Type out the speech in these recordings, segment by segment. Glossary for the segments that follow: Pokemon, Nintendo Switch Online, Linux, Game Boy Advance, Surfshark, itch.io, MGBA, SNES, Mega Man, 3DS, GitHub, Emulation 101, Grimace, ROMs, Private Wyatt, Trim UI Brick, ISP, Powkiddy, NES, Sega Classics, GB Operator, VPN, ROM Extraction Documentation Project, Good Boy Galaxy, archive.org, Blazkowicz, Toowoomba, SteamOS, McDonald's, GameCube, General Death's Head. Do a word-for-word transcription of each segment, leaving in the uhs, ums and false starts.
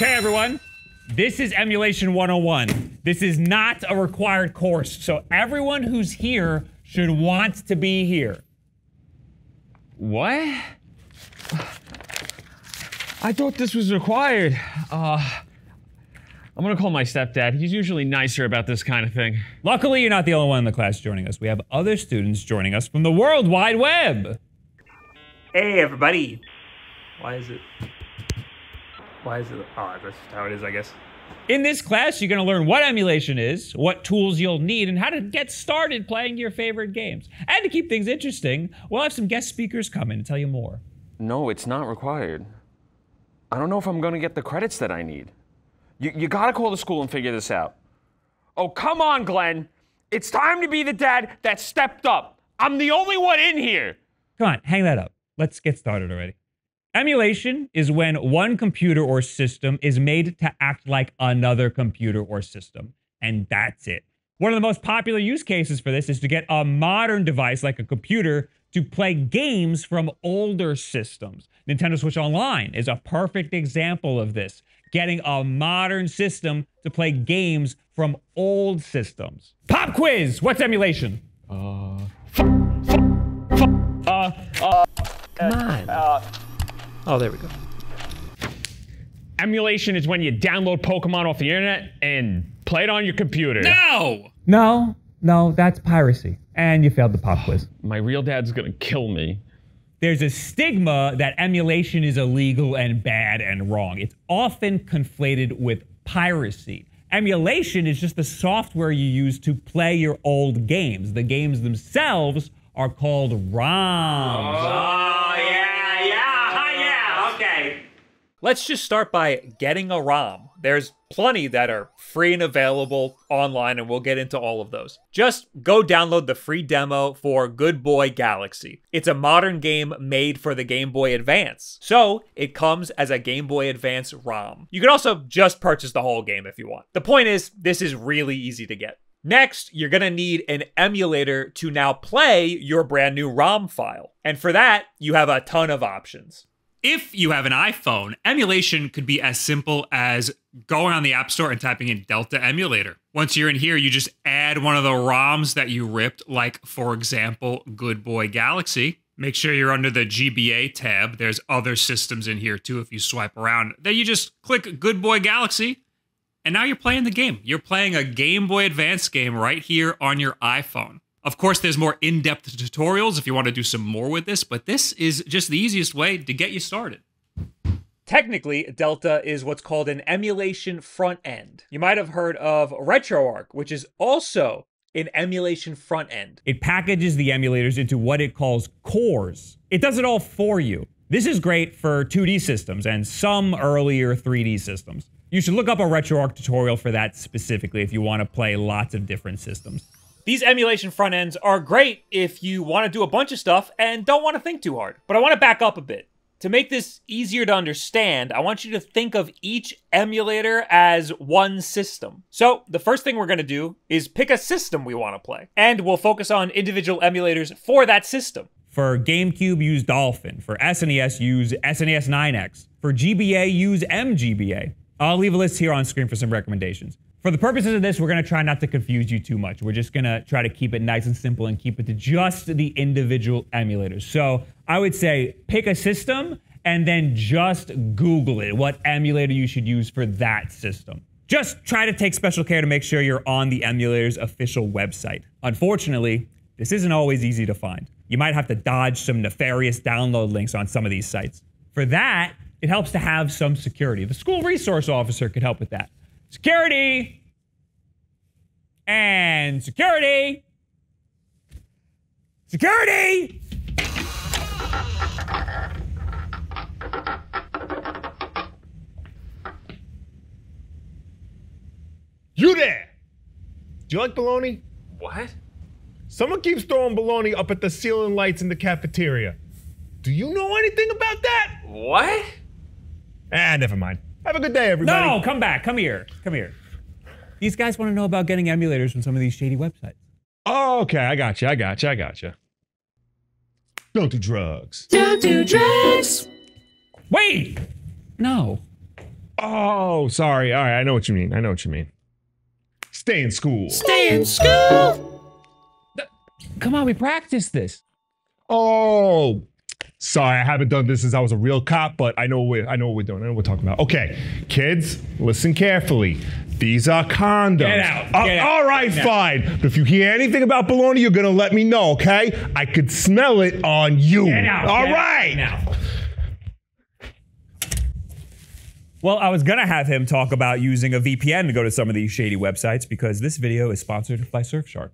Okay, everyone. This is Emulation one oh one. This is not a required course, so everyone who's here should want to be here. What? I thought this was required. Uh, I'm gonna call my stepdad. He's usually nicer about this kind of thing. Luckily, you're not the only one in the class joining us. We have other students joining us from the World Wide Web. Hey, everybody. Why is it? Why is it? Oh, that's just how it is, I guess. In this class, you're going to learn what emulation is, what tools you'll need, and how to get started playing your favorite games. And to keep things interesting, we'll have some guest speakers come in and tell you more. No, it's not required. I don't know if I'm going to get the credits that I need. You, you got to call the school and figure this out. Oh, come on, Glenn. It's time to be the dad that stepped up. I'm the only one in here. Come on, hang that up. Let's get started already. Emulation is when one computer or system is made to act like another computer or system, and that's it. One of the most popular use cases for this is to get a modern device like a computer to play games from older systems. Nintendo Switch Online is a perfect example of this, getting a modern system to play games from old systems. Pop quiz! What's emulation? Uh... Uh... uh Come on. Uh... Oh, there we go. Emulation is when you download Pokemon off the internet and play it on your computer. No! No, no, that's piracy. And you failed the pop quiz. My real dad's gonna kill me. There's a stigma that emulation is illegal and bad and wrong. It's often conflated with piracy. Emulation is just the software you use to play your old games. The games themselves are called ROMs. Oh. Let's just start by getting a ROM. There's plenty that are free and available online, and we'll get into all of those. Just go download the free demo for Good Boy Galaxy. It's a modern game made for the Game Boy Advance, so it comes as a Game Boy Advance ROM. You can also just purchase the whole game if you want. The point is, this is really easy to get. Next, you're gonna need an emulator to now play your brand new ROM file. And for that, you have a ton of options. If you have an iPhone, emulation could be as simple as going on the App Store and typing in Delta Emulator. Once you're in here, you just add one of the ROMs that you ripped, like, for example, Good Boy Galaxy. Make sure you're under the G B A tab. There's other systems in here, too, if you swipe around. Then you just click Good Boy Galaxy, and now you're playing the game. You're playing a Game Boy Advance game right here on your iPhone. Of course, there's more in-depth tutorials if you want to do some more with this, but this is just the easiest way to get you started. Technically, Delta is what's called an emulation front end. You might have heard of RetroArch, which is also an emulation front end. It packages the emulators into what it calls cores. It does it all for you. This is great for two D systems and some earlier three D systems. You should look up a RetroArch tutorial for that specifically if you want to play lots of different systems. These emulation front ends are great if you want to do a bunch of stuff and don't want to think too hard. But I want to back up a bit. To make this easier to understand, I want you to think of each emulator as one system. So the first thing we're going to do is pick a system we want to play. And we'll focus on individual emulators for that system. For GameCube, use Dolphin. For S N E S, use S N E S nine X. For G B A, use M G B A. I'll leave a list here on screen for some recommendations. For the purposes of this, we're going to try not to confuse you too much. We're just going to try to keep it nice and simple and keep it to just the individual emulators. So I would say pick a system and then just Google it, what emulator you should use for that system. Just try to take special care to make sure you're on the emulator's official website. Unfortunately, this isn't always easy to find. You might have to dodge some nefarious download links on some of these sites. For that, it helps to have some security. The school resource officer could help with that. Security and security, security. You there? Do you like bologna? What? Someone keeps throwing bologna up at the ceiling lights in the cafeteria. Do you know anything about that? What? Ah, never mind. Have a good day, everybody. No, come back. Come here. Come here. These guys want to know about getting emulators from some of these shady websites. Oh, okay. I got you. I got you. I got you. Don't do drugs. Don't do drugs. Wait. No. Oh, sorry. All right, I know what you mean. I know what you mean. Stay in school. Stay in school. Come on, we practiced this. Oh, sorry. I haven't done this since I was a real cop, but I know what I know what we're doing. I know what we're talking about. Okay, kids, listen carefully. These are condoms. Get out. Uh, Get out. All right, Get fine. Out. But if you hear anything about baloney, you're gonna let me know, okay? I could smell it on you. Get out. All Get right. Out. Now. Well, I was gonna have him talk about using a V P N to go to some of these shady websites because this video is sponsored by Surfshark.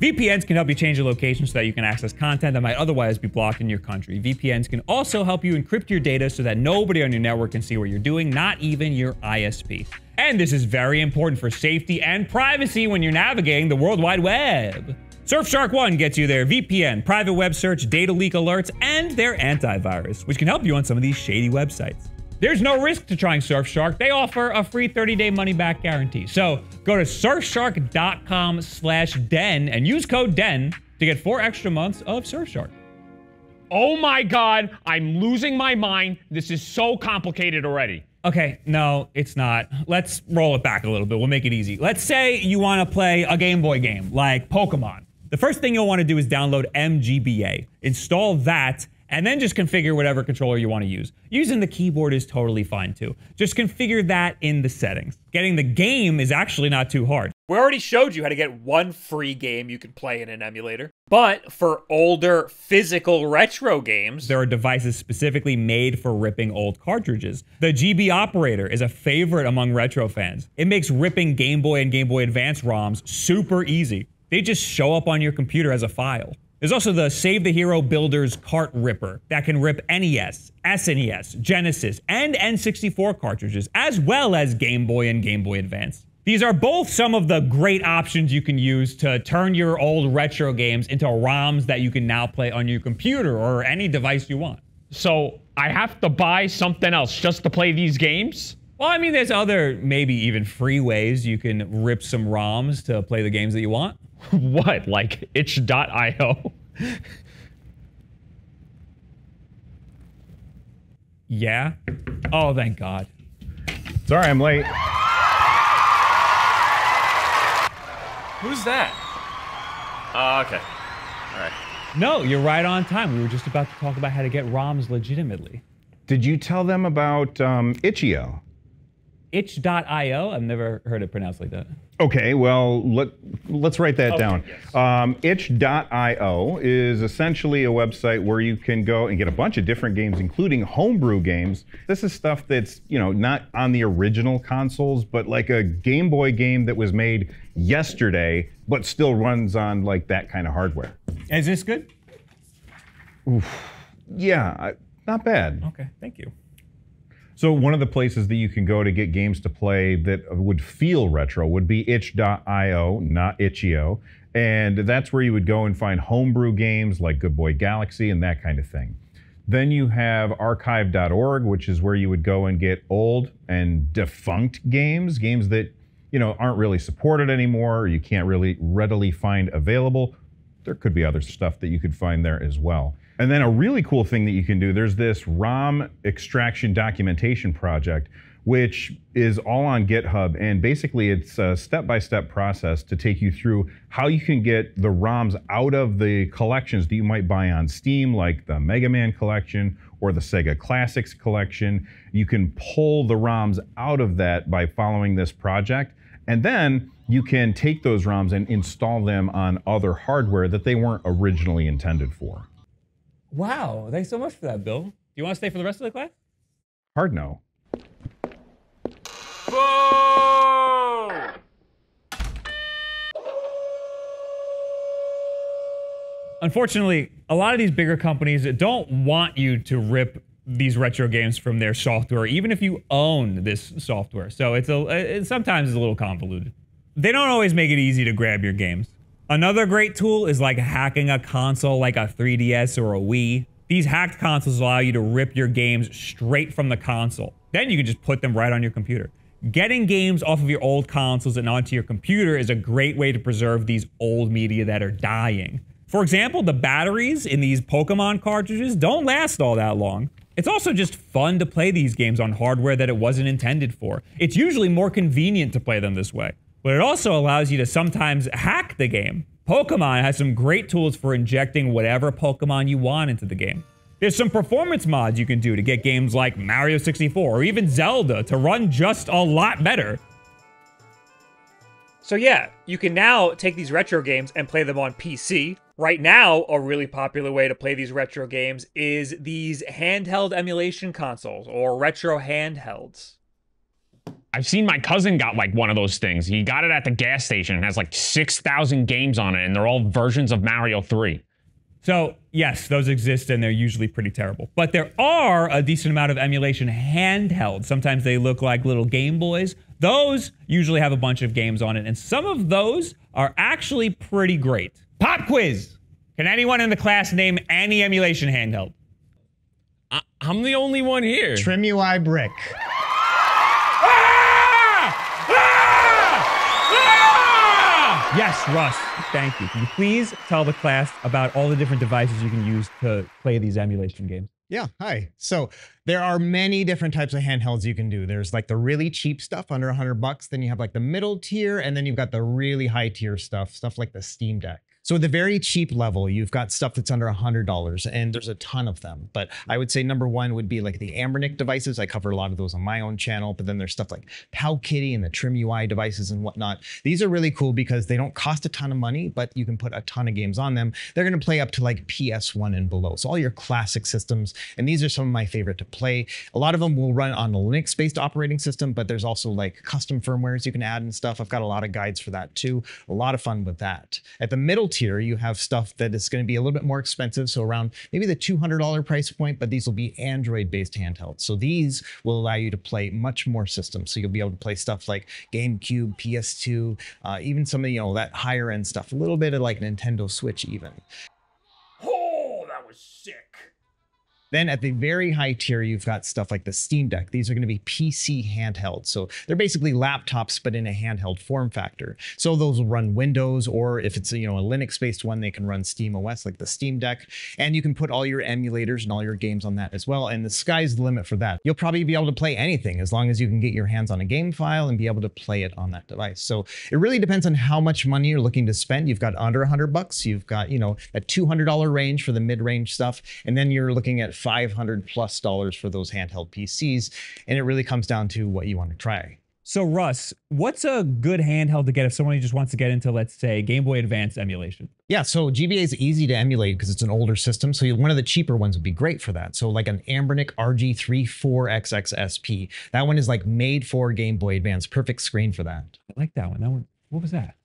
V P Ns can help you change your location so that you can access content that might otherwise be blocked in your country. V P Ns can also help you encrypt your data so that nobody on your network can see what you're doing, not even your I S P. And this is very important for safety and privacy when you're navigating the World Wide Web. Surfshark One gets you their V P N, private web search, data leak alerts, and their antivirus, which can help you on some of these shady websites. There's no risk to trying Surfshark. They offer a free thirty day money-back guarantee. So go to surfshark dot com slash den and use code D E N to get four extra months of Surfshark. Oh my God, I'm losing my mind. This is so complicated already. Okay, no, it's not. Let's roll it back a little bit. We'll make it easy. Let's say you want to play a Game Boy game like Pokemon. The first thing you'll want to do is download M G B A. Install that, and then just configure whatever controller you want to use. Using the keyboard is totally fine too. Just configure that in the settings. Getting the game is actually not too hard. We already showed you how to get one free game you can play in an emulator. But for older physical retro games, there are devices specifically made for ripping old cartridges. The G B Operator is a favorite among retro fans. It makes ripping Game Boy and Game Boy Advance ROMs super easy. They just show up on your computer as a file. There's also the Save the Hero Builder's Cart Ripper that can rip N E S, S N E S, Genesis, and N sixty-four cartridges, as well as Game Boy and Game Boy Advance. These are both some of the great options you can use to turn your old retro games into ROMs that you can now play on your computer or any device you want. So I have to buy something else just to play these games? Well, I mean, there's other, maybe even free ways you can rip some ROMs to play the games that you want. What? Like itch dot i o? Yeah? Oh, thank God. Sorry, I'm late. Who's that? Uh, okay. All right. No, you're right on time. We were just about to talk about how to get ROMs legitimately. Did you tell them about um, itch dot i o? itch dot i o? I've never heard it pronounced like that. Okay, well, let, let's write that okay, down. Yes. Um, itch dot i o is essentially a website where you can go and get a bunch of different games, including homebrew games. This is stuff that's, you know, not on the original consoles, but like a Game Boy game that was made yesterday, but still runs on like that kind of hardware. Is this good? Oof. Yeah, I, not bad. Okay, thank you. So one of the places that you can go to get games to play that would feel retro would be itch dot i o, not itch dot i o. And that's where you would go and find homebrew games like Good Boy Galaxy and that kind of thing. Then you have archive dot org, which is where you would go and get old and defunct games, games that, you know, aren't really supported anymore, or you can't really readily find available. There could be other stuff that you could find there as well. And then a really cool thing that you can do, there's this ROM extraction documentation project, which is all on GitHub. And basically it's a step-by-step process to take you through how you can get the ROMs out of the collections that you might buy on Steam, like the Mega Man collection or the Sega Classics collection. You can pull the ROMs out of that by following this project. And then you can take those ROMs and install them on other hardware that they weren't originally intended for. Wow, thanks so much for that, Bill. Do you want to stay for the rest of the class? Hard no. Whoa! Unfortunately, a lot of these bigger companies don't want you to rip these retro games from their software, even if you own this software. So it's a, it sometimes is a little convoluted. They don't always make it easy to grab your games. Another great tool is like hacking a console like a three D S or a Wii. These hacked consoles allow you to rip your games straight from the console. Then you can just put them right on your computer. Getting games off of your old consoles and onto your computer is a great way to preserve these old media that are dying. For example, the batteries in these Pokemon cartridges don't last all that long. It's also just fun to play these games on hardware that it wasn't intended for. It's usually more convenient to play them this way, but it also allows you to sometimes hack the game. Pokemon has some great tools for injecting whatever Pokemon you want into the game. There's some performance mods you can do to get games like Mario sixty-four or even Zelda to run just a lot better. So yeah, you can now take these retro games and play them on P C. Right now, a really popular way to play these retro games is these handheld emulation consoles, or retro handhelds. I've seen my cousin got like one of those things. He got it at the gas station and has like six thousand games on it, and they're all versions of Mario three. So yes, those exist and they're usually pretty terrible. But there are a decent amount of emulation handhelds. Sometimes they look like little Game Boys. Those usually have a bunch of games on it, and some of those are actually pretty great. Pop quiz! Can anyone in the class name any emulation handheld? I I'm the only one here. Trim U I Brick. Ah! Ah! Ah! Yes, Russ, thank you. Can you please tell the class about all the different devices you can use to play these emulation games? Yeah, hi. So there are many different types of handhelds you can do. There's like the really cheap stuff under a hundred bucks, then you have like the middle tier, and then you've got the really high tier stuff, stuff like the Steam Deck. So at the very cheap level, you've got stuff that's under a hundred dollars, and there's a ton of them. But I would say number one would be like the Anbernic devices. I cover a lot of those on my own channel, but then there's stuff like Powkiddy and the Trim U I devices and whatnot. These are really cool because they don't cost a ton of money, but you can put a ton of games on them. They're gonna play up to like P S one and below. So all your classic systems, and these are some of my favorite to play. A lot of them will run on a Linux-based operating system, but there's also like custom firmwares you can add and stuff. I've got a lot of guides for that too. A lot of fun with that. At the middle tier, you have stuff that is going to be a little bit more expensive, so around maybe the two hundred dollar price point, but these will be Android-based handhelds. So these will allow you to play much more systems. So you'll be able to play stuff like GameCube, P S two, uh, even some of, you know, that higher-end stuff, a little bit of like Nintendo Switch even. Oh, that was sick. Then at the very high tier, you've got stuff like the Steam Deck. These are going to be P C handhelds. So they're basically laptops, but in a handheld form factor. So those will run Windows, or if it's, you know, a Linux-based one, they can run SteamOS like the Steam Deck. And you can put all your emulators and all your games on that as well. And the sky's the limit for that. You'll probably be able to play anything as long as you can get your hands on a game file and be able to play it on that device. So it really depends on how much money you're looking to spend. You've got under a hundred bucks. You've got, you know, a two hundred dollar range for the mid-range stuff. And then you're looking at five hundred plus dollars for those handheld P Cs, and it really comes down to what you want to try. So Russ, what's a good handheld to get if someone just wants to get into, let's say, Game Boy Advance emulation? Yeah, so G B A is easy to emulate because it's an older system, so one of the cheaper ones would be great for that. So like an Anbernic R G thirty-four X X S P. That one is like made for Game Boy Advance. Perfect screen for that. I like that one. That one. What was that?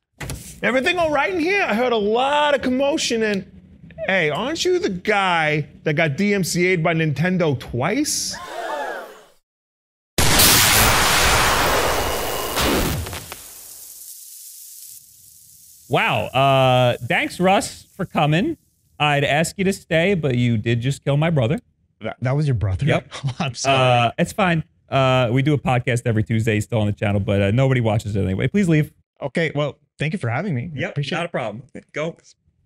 Everything all right in here? I heard a lot of commotion and... Hey, aren't you the guy that got D M C A'd by Nintendo twice? Wow, uh, thanks Russ for coming. I'd ask you to stay, but you did just kill my brother. That, that was your brother? Yep. Oh, I'm sorry. Uh, it's fine. Uh, we do a podcast every Tuesday, still on the channel, but uh, nobody watches it anyway. Please leave. Okay, well, thank you for having me. Yep, appreciate not it. A problem. Go.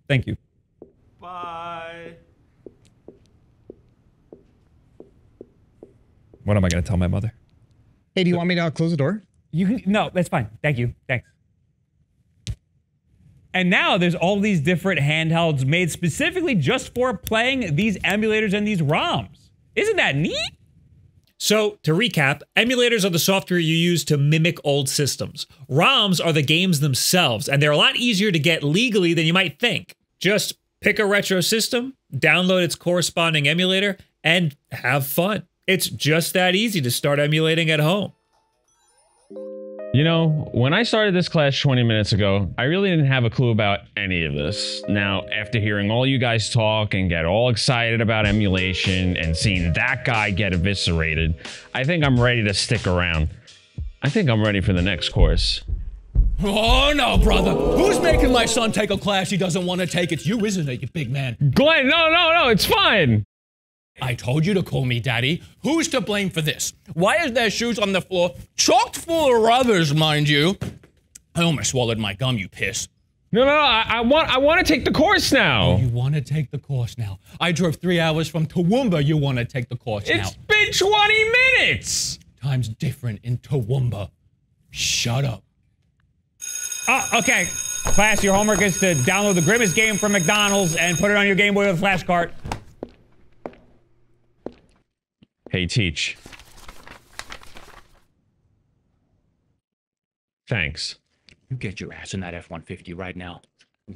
Thank you. Bye. What am I going to tell my mother? Hey, do you so, want me to close the door? You can, no, that's fine. Thank you. Thanks. And now there's all these different handhelds made specifically just for playing these emulators and these ROMs. Isn't that neat? So, to recap, emulators are the software you use to mimic old systems. ROMs are the games themselves, and they're a lot easier to get legally than you might think. Just pick a retro system, download its corresponding emulator, and have fun. It's just that easy to start emulating at home. You know, when I started this class twenty minutes ago, I really didn't have a clue about any of this. Now, after hearing all you guys talk and get all excited about emulation and seeing that guy get eviscerated, I think I'm ready to stick around. I think I'm ready for the next course. Oh no, brother! Who's making my son take a class he doesn't want to take? It's you, isn't it, you big man? Glenn, no, no, no, it's fine! I told you to call me daddy. Who's to blame for this? Why is there shoes on the floor, chocked full of rubbers, mind you? I almost swallowed my gum, you piss. No, no, no, I, I want I want to take the course now. Oh, you want to take the course now. I drove three hours from Toowoomba. You want to take the course now. It's been twenty minutes. Time's different in Toowoomba. Shut up. Oh, okay. Class, your homework is to download the Grimace game from McDonald's and put it on your Game Boy with a flashcard. Hey, Teach. Thanks. You get your ass in that F one fifty right now. Oh,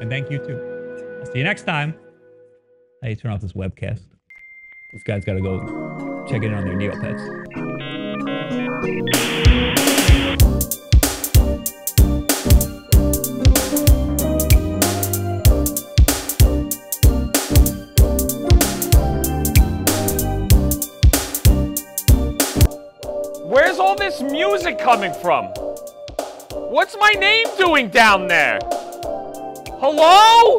and thank you too. I'll see you next time. How do you turn off this webcast? This guy's got to go check in on their Neopets. Where's all this music coming from? What's my name doing down there? Hello?